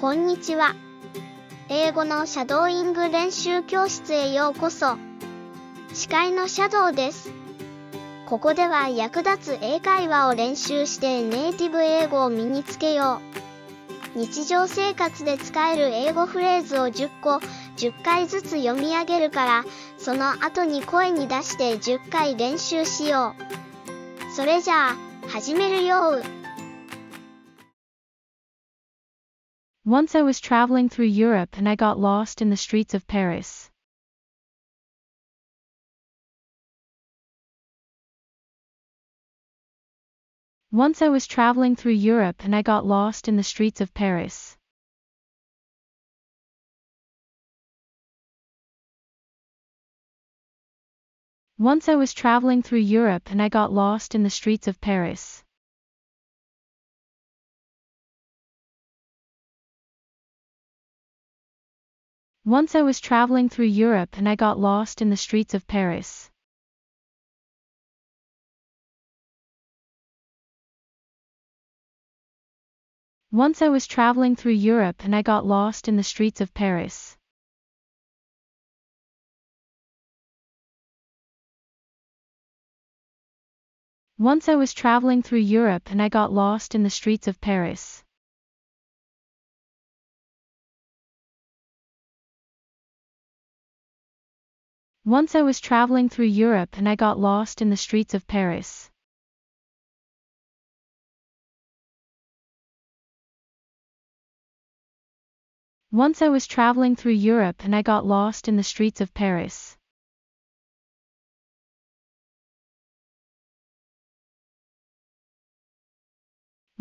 こんにちは。英語のシャドーイング練習教室へようこそ。司会のシャドウです。ここでは役立つ英会話を練習してネイティブ英語を身につけよう。日常生活で使える英語フレーズを10回ずつ読み上げるから、その後に声に出して10回練習しよう。それじゃあ、始めるよ。Once I was traveling through Europe and I got lost in the streets of Paris. Once I was traveling through Europe and I got lost in the streets of Paris. Once I was traveling through Europe and I got lost in the streets of Paris. Once I was traveling through Europe and I got lost in the streets of Paris. Once I was traveling through Europe and I got lost in the streets of Paris. Once I was traveling through Europe and I got lost in the streets of Paris. Once I was traveling through Europe and I got lost in the streets of Paris. Once I was traveling through Europe and I got lost in the streets of Paris.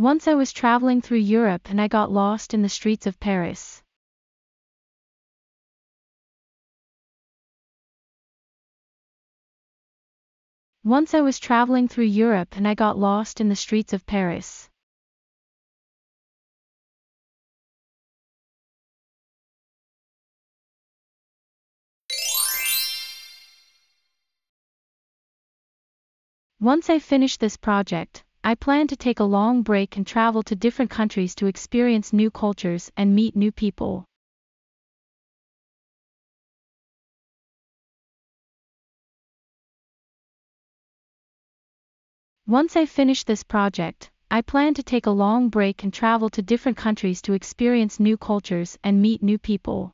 Once I was traveling through Europe and I got lost in the streets of Paris. Once I was traveling through Europe and I got lost in the streets of Paris. Once I finish this project, I plan to take a long break and travel to different countries to experience new cultures and meet new people. Once I finish this project, I plan to take a long break and travel to different countries to experience new cultures and meet new people.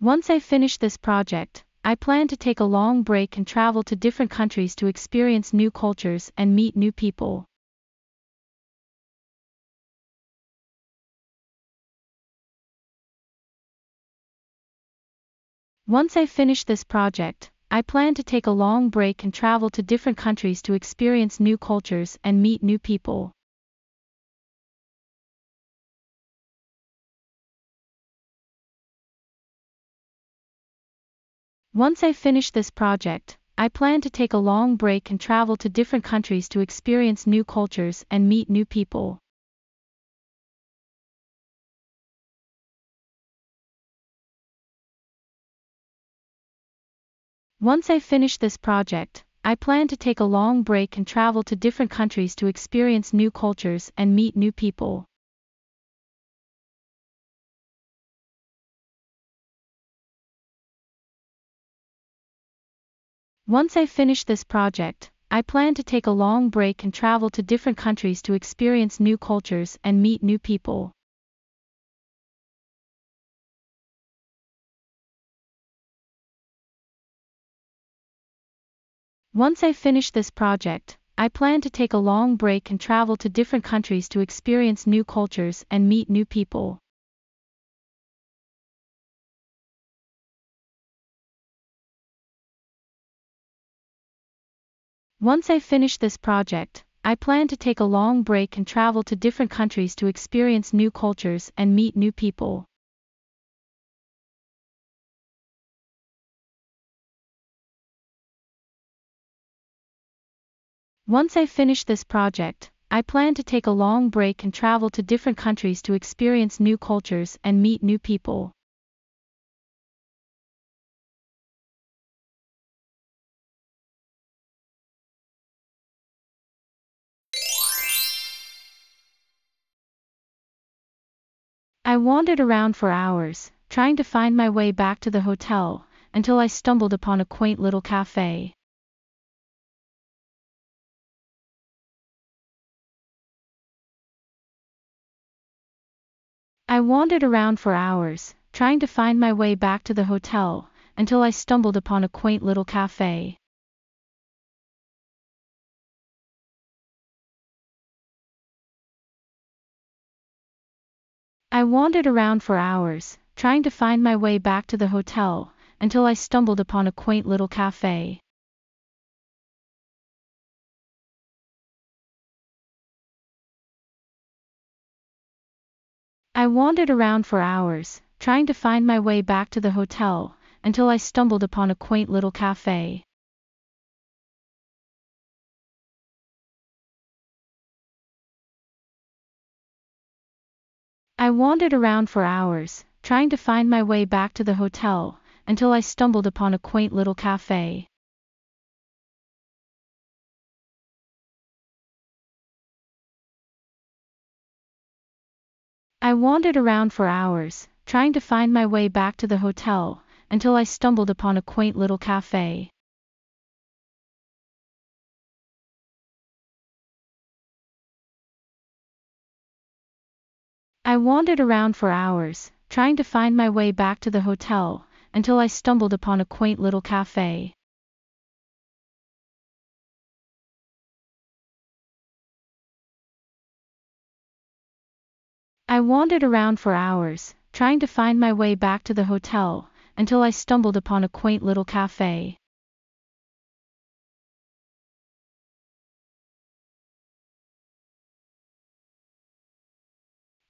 Once I finish this project, I plan to take a long break and travel to different countries to experience new cultures and meet new people. Once I finish this project, I plan to take a long break and travel to different countries to experience new cultures and meet new people. Once I finish this project, I plan to take a long break and travel to different countries to experience new cultures and meet new people. Once I finish this project, I plan to take a long break and travel to different countries to experience new cultures and meet new people. Once I finish this project, I plan to take a long break and travel to different countries to experience new cultures and meet new people. Once I finish this project, I plan to take a long break and travel to different countries to experience new cultures and meet new people. Once I finish this project, I plan to take a long break and travel to different countries to experience new cultures and meet new people. Once I finish this project, I plan to take a long break and travel to different countries to experience new cultures and meet new people. I wandered around for hours, trying to find my way back to the hotel, until I stumbled upon a quaint little cafe. I wandered around for hours, trying to find my way back to the hotel, until I stumbled upon a quaint little cafe. I wandered around for hours, trying to find my way back to the hotel, until I stumbled upon a quaint little cafe. I wandered around for hours, trying to find my way back to the hotel, until I stumbled upon a quaint little cafe. I wandered around for hours, trying to find my way back to the hotel, until I stumbled upon a quaint little cafe. I wandered around for hours, trying to find my way back to the hotel, until I stumbled upon a quaint little cafe. I wandered around for hours, trying to find my way back to the hotel, until I stumbled upon a quaint little cafe. I wandered around for hours, trying to find my way back to the hotel, until I stumbled upon a quaint little cafe.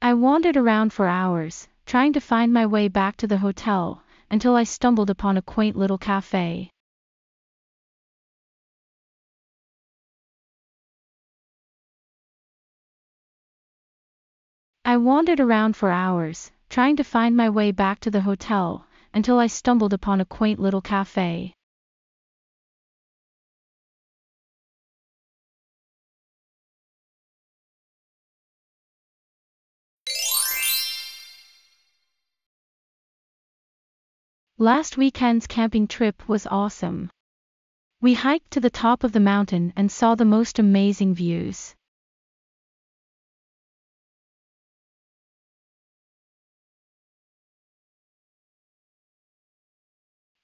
I wandered around for hours, trying to find my way back to the hotel, until I stumbled upon a quaint little cafe. I wandered around for hours, trying to find my way back to the hotel, until I stumbled upon a quaint little cafe. Last weekend's camping trip was awesome. We hiked to the top of the mountain and saw the most amazing views.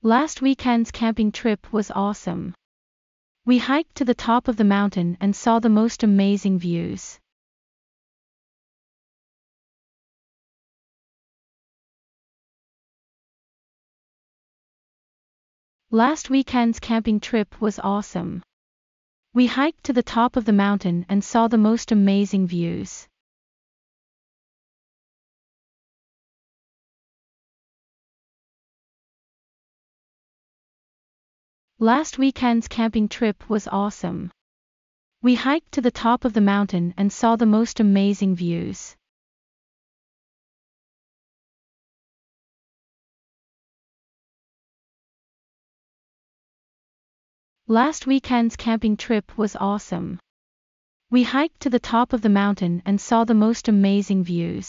Last weekend's camping trip was awesome. We hiked to the top of the mountain and saw the most amazing views. Last weekend's camping trip was awesome. We hiked to the top of the mountain and saw the most amazing views. Last weekend's camping trip was awesome. We hiked to the top of the mountain and saw the most amazing views. Last weekend's camping trip was awesome. We hiked to the top of the mountain and saw the most amazing views.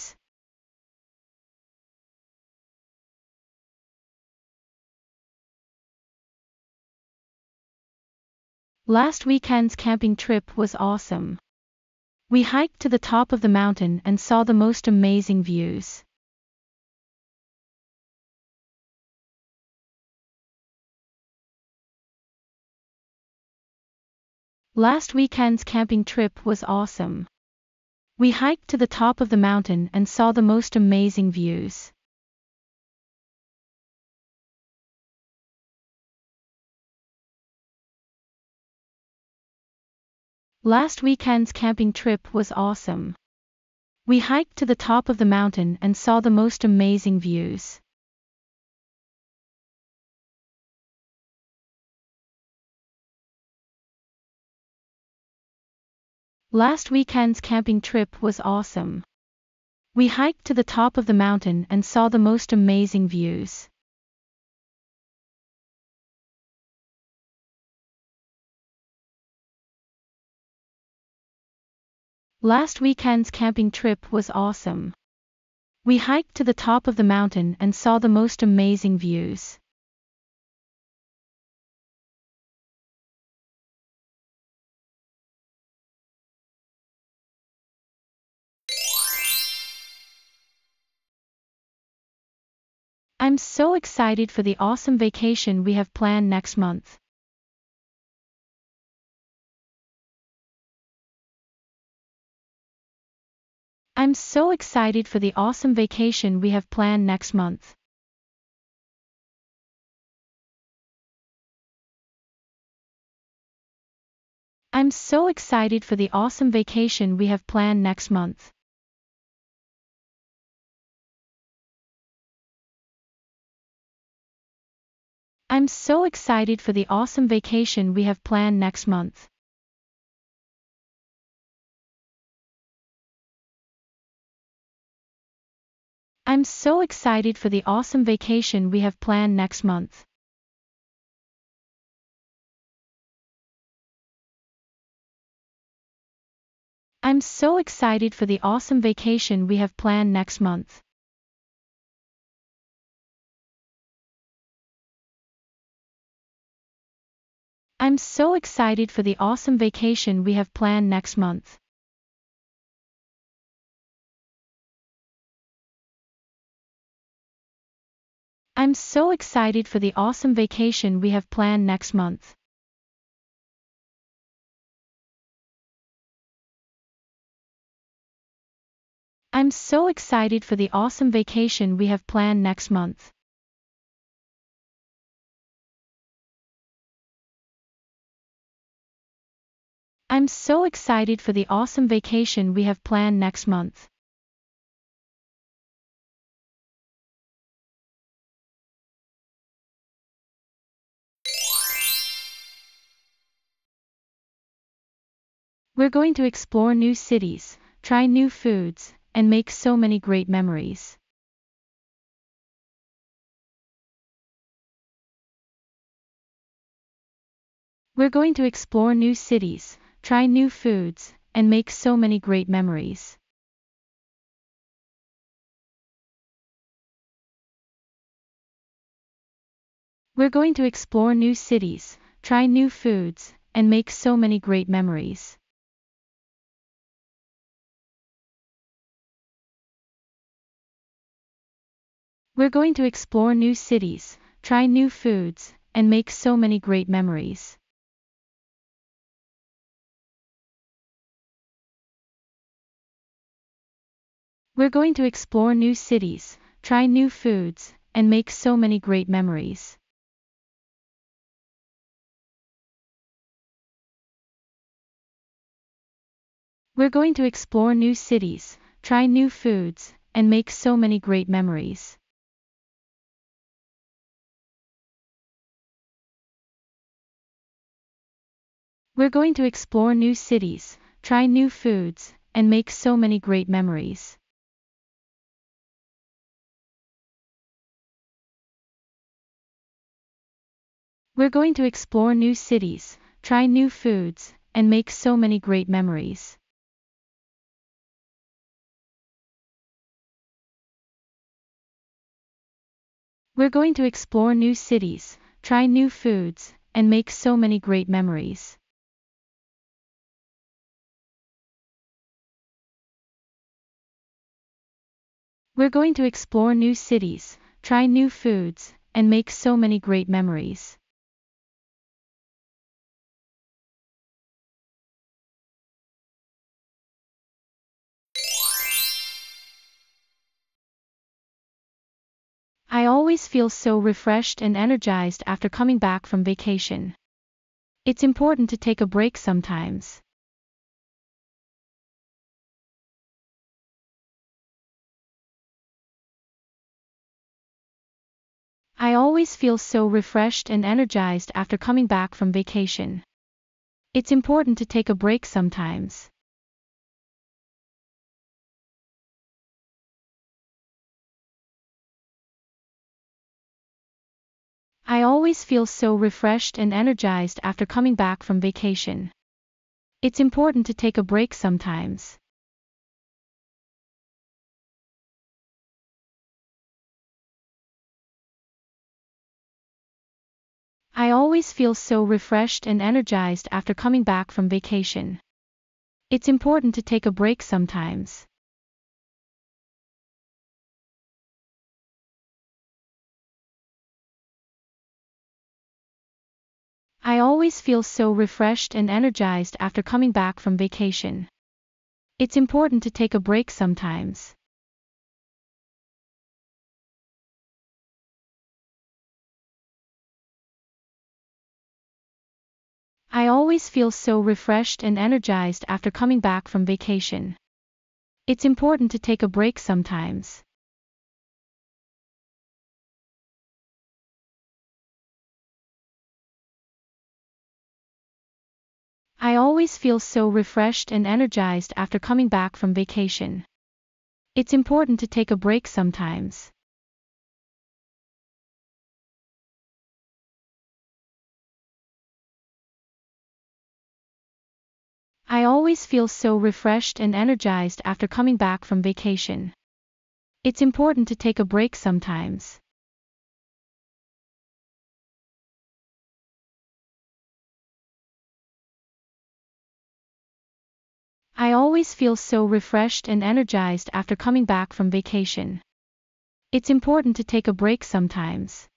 Last weekend's camping trip was awesome. We hiked to the top of the mountain and saw the most amazing views. Last weekend's camping trip was awesome. We hiked to the top of the mountain and saw the most amazing views. Last weekend's camping trip was awesome. We hiked to the top of the mountain and saw the most amazing views. Last weekend's camping trip was awesome. We hiked to the top of the mountain and saw the most amazing views. Last weekend's camping trip was awesome. We hiked to the top of the mountain and saw the most amazing views. I'm so excited for the awesome vacation we have planned next month. I'm so excited for the awesome vacation we have planned next month. I'm so excited for the awesome vacation we have planned next month. I'm so excited for the awesome vacation we have planned next month. I'm so excited for the awesome vacation we have planned next month. I'm so excited for the awesome vacation we have planned next month. I'm so excited for the awesome vacation we have planned next month. I'm so excited for the awesome vacation we have planned next month. I'm so excited for the awesome vacation we have planned next month. I'm so excited for the awesome vacation we have planned next month. We're going to explore new cities, try new foods, and make so many great memories. We're going to explore new cities, try new foods, and make so many great memories. We're going to explore new cities, try new foods, and make so many great memories. We're going to explore new cities, try new foods, and make so many great memories. We're going to explore new cities, try new foods, and make so many great memories. We're going to explore new cities, try new foods, and make so many great memories. We're going to explore new cities, try new foods, and make so many great memories. We're going to explore new cities, try new foods, and make so many great memories. We're going to explore new cities, try new foods, and make so many great memories. We're going to explore new cities, try new foods, and make so many great memories. I always feel so refreshed and energized after coming back from vacation. It's important to take a break sometimes. I always feel so refreshed and energized after coming back from vacation. It's important to take a break sometimes. I always feel so refreshed and energized after coming back from vacation. It's important to take a break sometimes. I always feel so refreshed and energized after coming back from vacation. It's important to take a break sometimes. I always feel so refreshed and energized after coming back from vacation. It's important to take a break sometimes. I always feel so refreshed and energized after coming back from vacation. It's important to take a break sometimes. I always feel so refreshed and energized after coming back from vacation. It's important to take a break sometimes. I always feel so refreshed and energized after coming back from vacation. It's important to take a break sometimes. I always feel so refreshed and energized after coming back from vacation. It's important to take a break sometimes.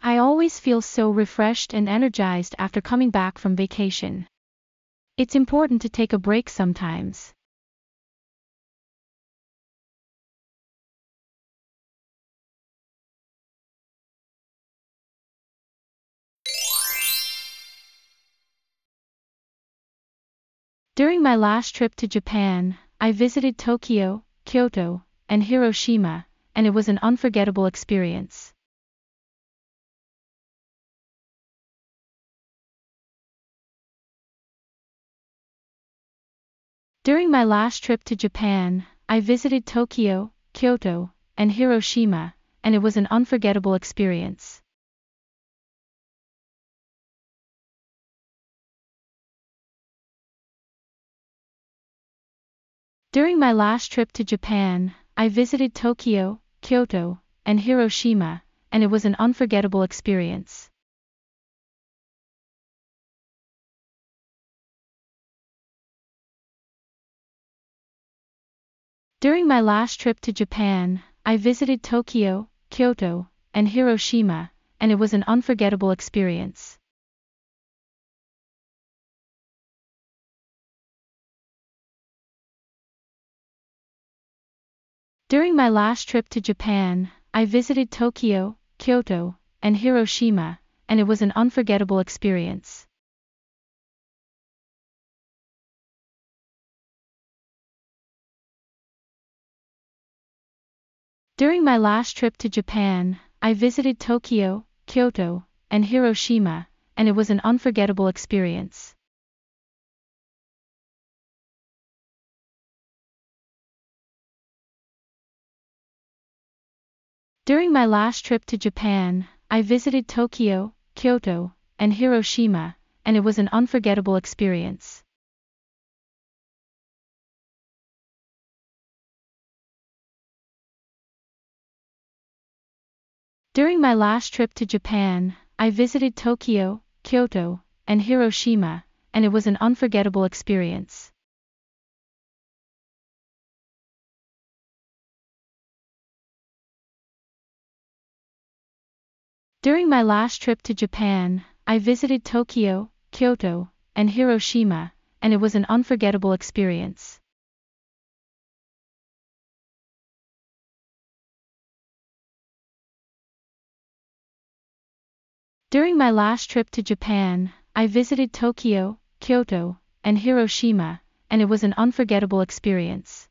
I always feel so refreshed and energized after coming back from vacation. It's important to take a break sometimes. During my last trip to Japan, I visited Tokyo, Kyoto, and Hiroshima, and it was an unforgettable experience. During my last trip to Japan, I visited Tokyo, Kyoto, and Hiroshima, and it was an unforgettable experience. During my last trip to Japan, I visited Tokyo, Kyoto, and Hiroshima, and it was an unforgettable experience. During my last trip to Japan, I visited Tokyo, Kyoto, and Hiroshima, and it was an unforgettable experience. During my last trip to Japan, I visited Tokyo, Kyoto, and Hiroshima, and it was an unforgettable experience. During my last trip to Japan, I visited Tokyo, Kyoto, and Hiroshima, and it was an unforgettable experience. During my last trip to Japan, I visited Tokyo, Kyoto, and Hiroshima, and it was an unforgettable experience. During my last trip to Japan, I visited Tokyo, Kyoto, and Hiroshima, and it was an unforgettable experience. During my last trip to Japan, I visited Tokyo, Kyoto, and Hiroshima, and it was an unforgettable experience. During my last trip to Japan, I visited Tokyo, Kyoto, and Hiroshima, and it was an unforgettable experience.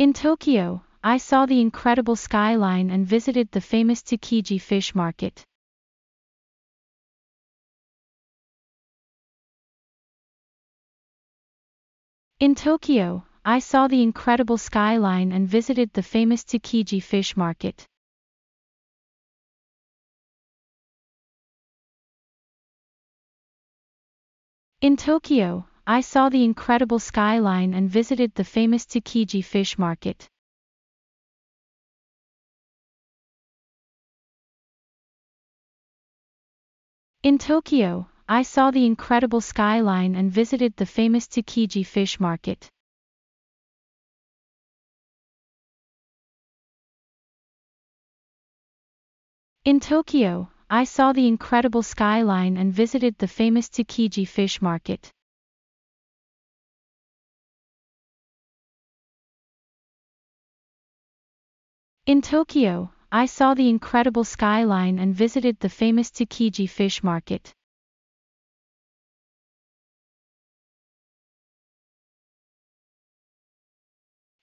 In Tokyo, I saw the incredible skyline and visited the famous Tsukiji fish market. In Tokyo, I saw the incredible skyline and visited the famous Tsukiji fish market. In Tokyo, I saw the incredible skyline and visited the famous Tsukiji fish market. In Tokyo, I saw the incredible skyline and visited the famous Tsukiji fish market. In Tokyo, I saw the incredible skyline and visited the famous Tsukiji fish market. In Tokyo, I saw the incredible skyline and visited the famous Tsukiji fish market.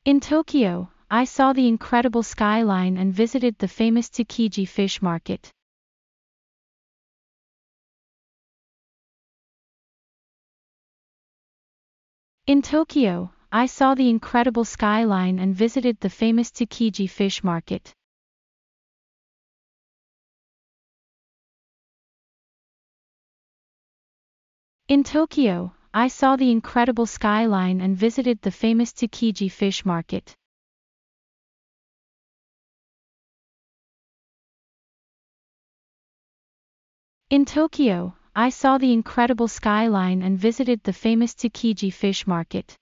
In Tokyo, I saw the incredible skyline and visited the famous Tsukiji fish market. In Tokyo, I saw the incredible skyline and visited the famous Tsukiji fish market. In Tokyo, I saw the incredible skyline and visited the famous Tsukiji fish market. In Tokyo, I saw the incredible skyline and visited the famous Tsukiji fish market.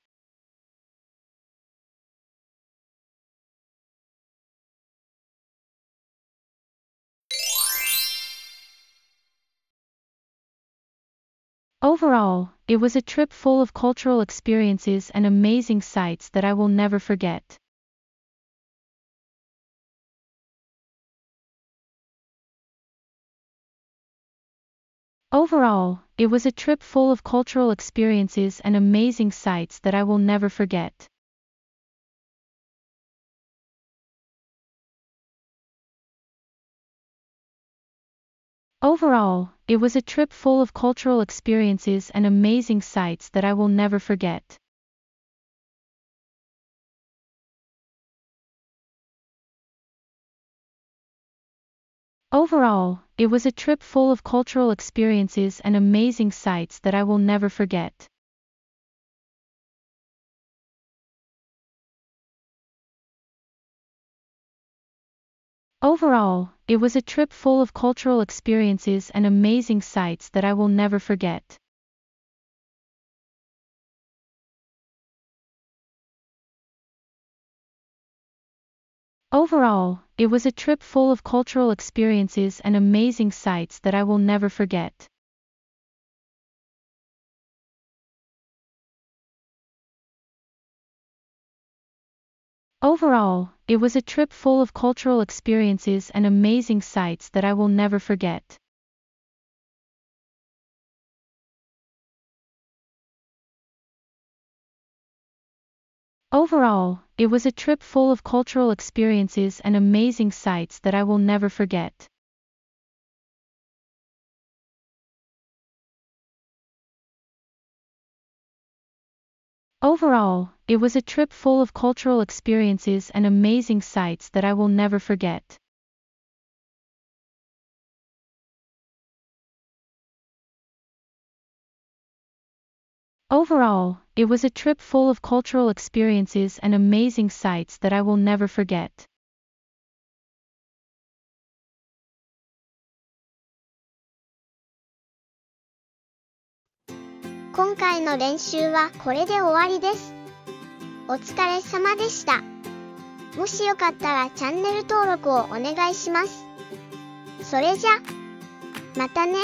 Overall, it was a trip full of cultural experiences and amazing sights that I will never forget. Overall, it was a trip full of cultural experiences and amazing sights that I will never forget. Overall, it was a trip full of cultural experiences and amazing sights that I will never forget. Overall, it was a trip full of cultural experiences and amazing sights that I will never forget. Overall, it was a trip full of cultural experiences and amazing sights that I will never forget. Overall, it was a trip full of cultural experiences and amazing sights that I will never forget. Overall, it was a trip full of cultural experiences and amazing sights that I will never forget. Overall, it was a trip full of cultural experiences and amazing sights that I will never forget. Overall, it was a trip full of cultural experiences and amazing sights that I will never forget. Overall, it was a trip full of cultural experiences and amazing sights that I will never forget.お疲れ様でした。もしよかったらチャンネル登録をお願いします。それじゃ、またね。